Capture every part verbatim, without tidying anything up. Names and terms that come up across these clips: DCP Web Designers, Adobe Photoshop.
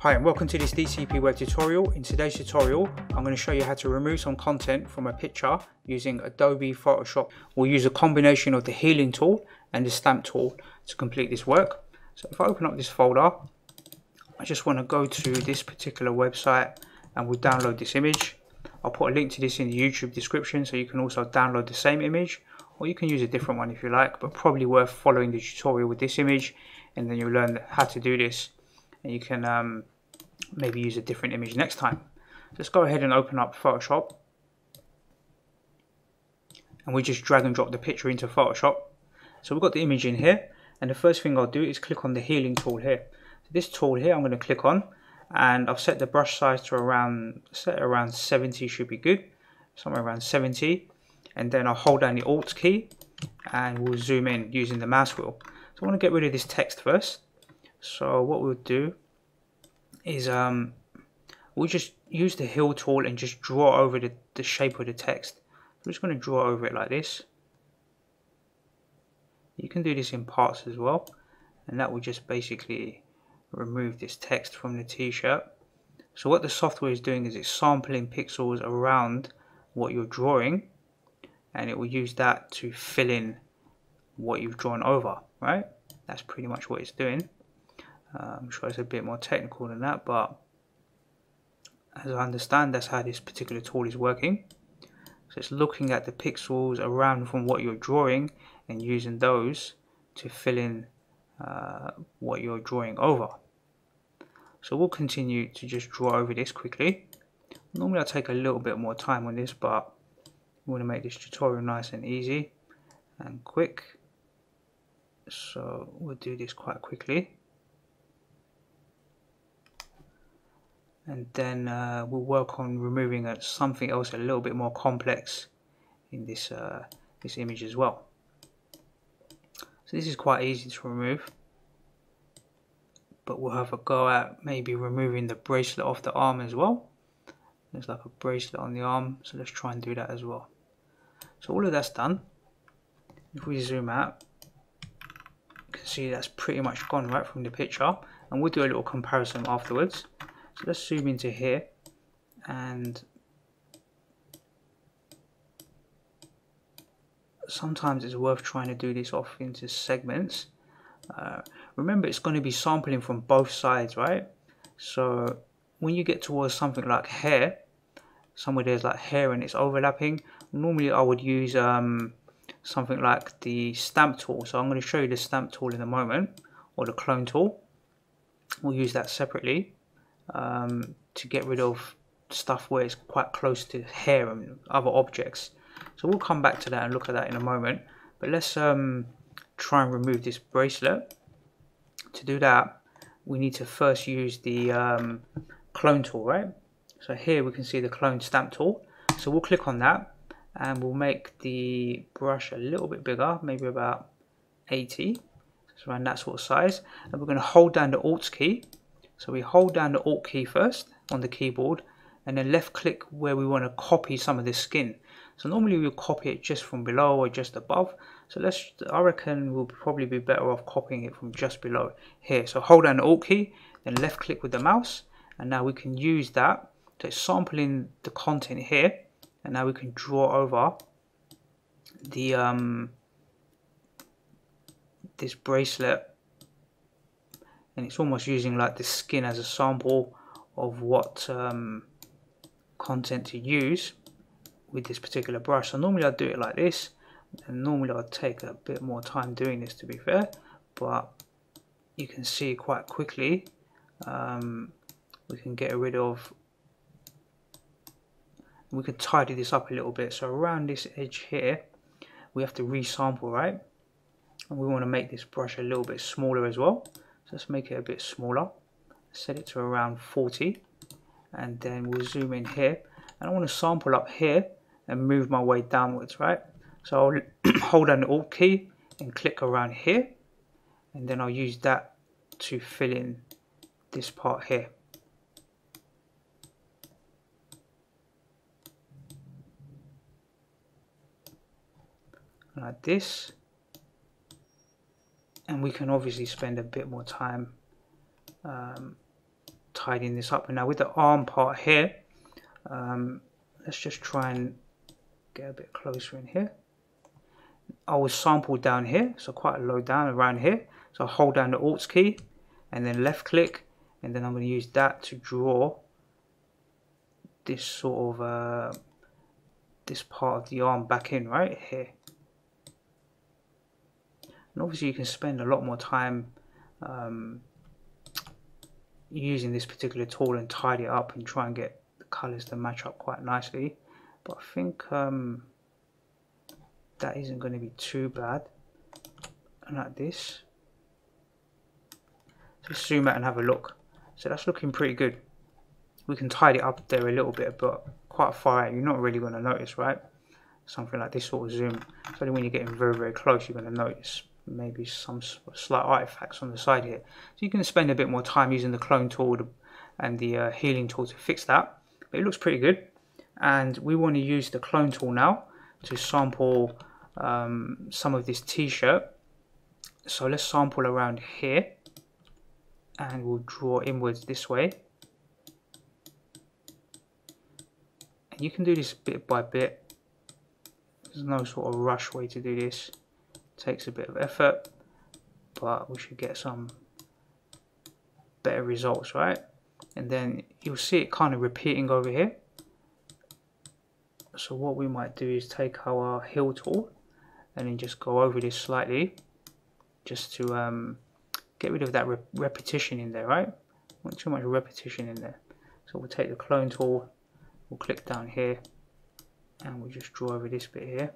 Hi and welcome to this D C P Web tutorial. In today's tutorial I'm going to show you how to remove some content from a picture using Adobe Photoshop. We'll use a combination of the healing tool and the stamp tool to complete this work. So if I open up this folder, I just want to go to this particular website and we'll download this image. I'll put a link to this in the YouTube description so you can also download the same image, or you can use a different one if you like, but probably worth following the tutorial with this image and then you'll learn how to do this. And you can um, maybe use a different image next time. Let's go ahead and open up Photoshop, and we just drag and drop the picture into Photoshop. So we've got the image in here, and the first thing I'll do is click on the healing tool here. So this tool here I'm going to click on, and I've set the brush size to around set around seventy, should be good, somewhere around seventy, and then I'll hold down the Alt key and we'll zoom in using the mouse wheel. So I want to get rid of this text first. So what we'll do is um, we'll just use the heal tool and just draw over the, the shape of the text. I'm just going to draw over it like this. You can do this in parts as well, and that will just basically remove this text from the t-shirt. So what the software is doing is it's sampling pixels around what you're drawing, and it will use that to fill in what you've drawn over, right? That's pretty much what it's doing. Uh, I'm sure it's a bit more technical than that, but as I understand, that's how this particular tool is working. So it's looking at the pixels around from what you're drawing and using those to fill in uh, what you're drawing over. So we'll continue to just draw over this quickly. Normally I take a little bit more time on this, but we want to make this tutorial nice and easy and quick. So we'll do this quite quickly. And then uh, we'll work on removing a, something else a little bit more complex in this uh, this image as well. So this is quite easy to remove, but we'll have a go at maybe removing the bracelet off the arm as well. There's like a bracelet on the arm, so let's try and do that as well. So all of that's done. If we zoom out, you can see that's pretty much gone right from the picture, and we'll do a little comparison afterwards. So let's zoom into here, and sometimes it's worth trying to do this off into segments. Uh, remember, it's going to be sampling from both sides, right? So when you get towards something like hair, somewhere there's like hair and it's overlapping, normally I would use um, something like the stamp tool. So I'm going to show you the stamp tool in a moment, or the clone tool. We'll use that separately. Um, to get rid of stuff where it's quite close to hair and other objects. So we'll come back to that and look at that in a moment, but let's um, try and remove this bracelet. To do that, we need to first use the um, clone tool, right? So here we can see the clone stamp tool, so we'll click on that and we'll make the brush a little bit bigger, maybe about eighty, so around that sort of size, and we're going to hold down the Alt key. So we hold down the Alt key first on the keyboard, and then left click where we want to copy some of this skin. So normally we'll copy it just from below or just above. So let's, I reckon we'll probably be better off copying it from just below here. So hold down the Alt key, then left click with the mouse, and now we can use that. So it's sampling the content here, and now we can draw over the um, this bracelet. And it's almost using like the skin as a sample of what um, content to use with this particular brush. So normally I'd do it like this, and normally I'd take a bit more time doing this, to be fair, but you can see quite quickly um, we can get rid of, we can tidy this up a little bit. So around this edge here we have to resample, right? And we want to make this brush a little bit smaller as well. So let's make it a bit smaller, set it to around forty, and then we'll zoom in here, and I want to sample up here and move my way downwards, right? So I'll hold down the Alt key and click around here, and then I'll use that to fill in this part here. Like this. And we can obviously spend a bit more time um, tidying this up. And now with the arm part here, um, let's just try and get a bit closer in here. I will sample down here, so quite low down around here. So I'll hold down the Alt key and then left click, and then I'm going to use that to draw this sort of uh, this part of the arm back in right here. And obviously you can spend a lot more time um, using this particular tool and tidy it up and try and get the colors to match up quite nicely, but I think um, that isn't going to be too bad. And like this, let's zoom out and have a look. So that's looking pretty good. We can tidy it up there a little bit, but quite far out you're not really going to notice, right? Something like this sort of zoom. It's only when you're getting very very close you're going to notice maybe some slight artifacts on the side here. So you can spend a bit more time using the clone tool and the uh, healing tool to fix that, but it looks pretty good. And we want to use the clone tool now to sample um, some of this t-shirt. So let's sample around here and we'll draw inwards this way. And you can do this bit by bit. There's no sort of rush way to do this. It takes a bit of effort, but we should get some better results, right? And then you'll see it kind of repeating over here. So what we might do is take our heal tool and then just go over this slightly, just to um, get rid of that re repetition in there, right? Not too much repetition in there. So we'll take the clone tool, we'll click down here, and we'll just draw over this bit here.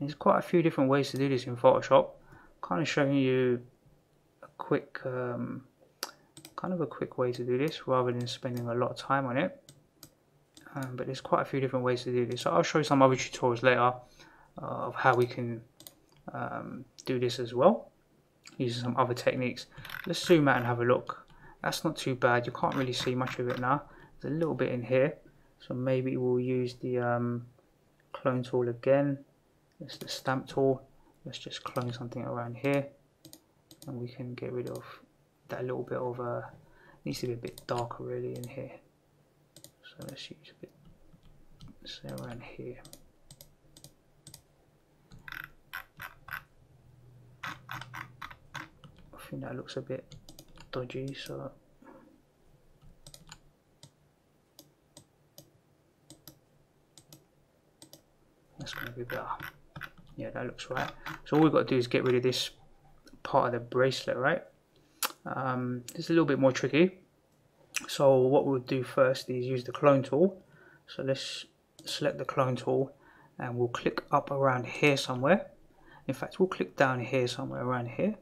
And there's quite a few different ways to do this in Photoshop. I'm kind of showing you a quick, um, kind of a quick way to do this rather than spending a lot of time on it. Um, but there's quite a few different ways to do this. So I'll show you some other tutorials later uh, of how we can um, do this as well, using some other techniques. Let's zoom out and have a look. That's not too bad. You can't really see much of it now. There's a little bit in here. So maybe we'll use the um, clone tool again. It's the stamp tool. Let's just clone something around here, and we can get rid of that little bit of uh, needs to be a bit darker really in here. So let's use a bit, say around here. I think that looks a bit dodgy, so that's going to be better. Yeah, that looks right. So all we've got to do is get rid of this part of the bracelet, right? Um, it's a little bit more tricky. So what we'll do first is use the clone tool. So let's select the clone tool and we'll click up around here somewhere. In fact, we'll click down here somewhere around here.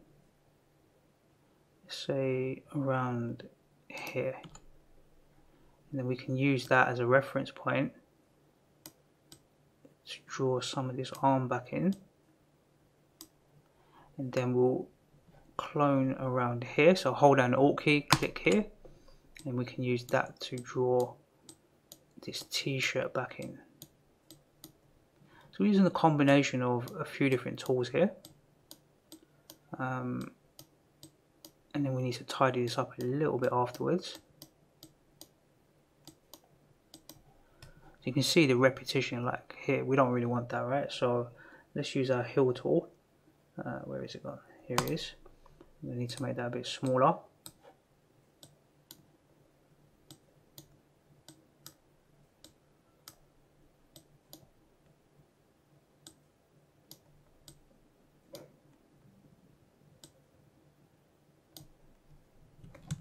Say around here. And then we can use that as a reference point to draw some of this arm back in. And then we'll clone around here. So hold down the Alt key, click here. And we can use that to draw this t-shirt back in. So we're using a combination of a few different tools here. Um, and then we need to tidy this up a little bit afterwards. So you can see the repetition like here. We don't really want that, right? So let's use our heal tool. Uh, where is it gone? Here it is. We need to make that a bit smaller.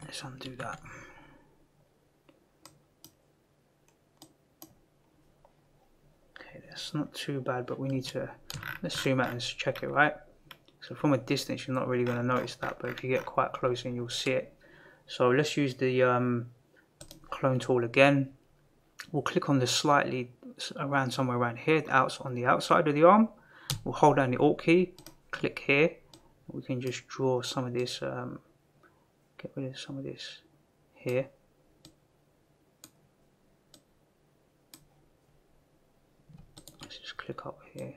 Let's undo that. Okay, that's not too bad, but we need to, let's zoom out and check it, right? So from a distance you're not really going to notice that, but if you get quite close and you'll see it. So let's use the um, clone tool again. We'll click on the slightly around somewhere around here, out on the outside of the arm. We'll hold down the Alt key, click here. We can just draw some of this. Um, Get rid of some of this here. Let's just click up here.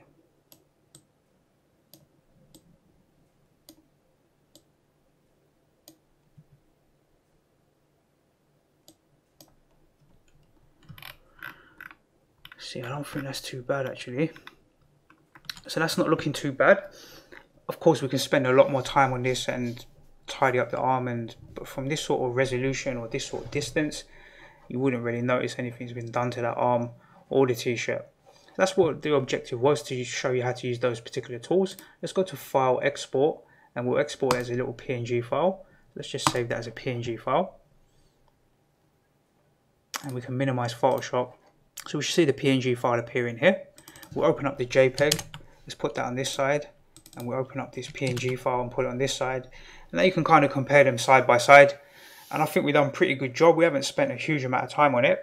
See, I don't think that's too bad actually. So that's not looking too bad. Of course, we can spend a lot more time on this and tidy up the arm, and but from this sort of resolution or this sort of distance, you wouldn't really notice anything's been done to that arm or the t-shirt. That's what the objective was, to show you how to use those particular tools. Let's go to File, Export, and we'll export it as a little P N G file. Let's just save that as a P N G file. And we can minimize Photoshop. So we should see the P N G file appear in here. We'll open up the JPEG. Let's put that on this side. And we'll open up this P N G file and put it on this side. And now you can kind of compare them side by side. And I think we've done a pretty good job. We haven't spent a huge amount of time on it.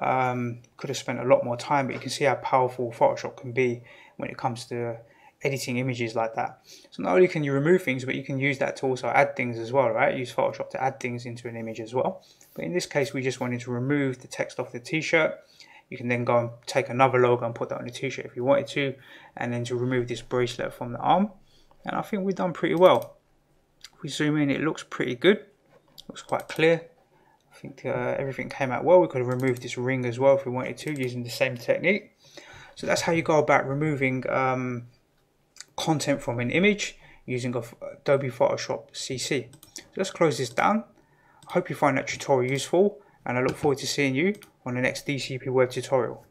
Um, could have spent a lot more time, but you can see how powerful Photoshop can be when it comes to editing images like that. So not only can you remove things, but you can use that to also add things as well, right? Use Photoshop to add things into an image as well. But in this case, we just wanted to remove the text off the t-shirt. You can then go and take another logo and put that on the t-shirt if you wanted to, and then to remove this bracelet from the arm. And I think we've done pretty well. If we zoom in, it looks pretty good. Looks quite clear. I think uh, everything came out well. We could have removed this ring as well if we wanted to, using the same technique. So that's how you go about removing um, content from an image using Adobe Photoshop C C. So let's close this down. I hope you find that tutorial useful, and I look forward to seeing you on the next D C P Web tutorial.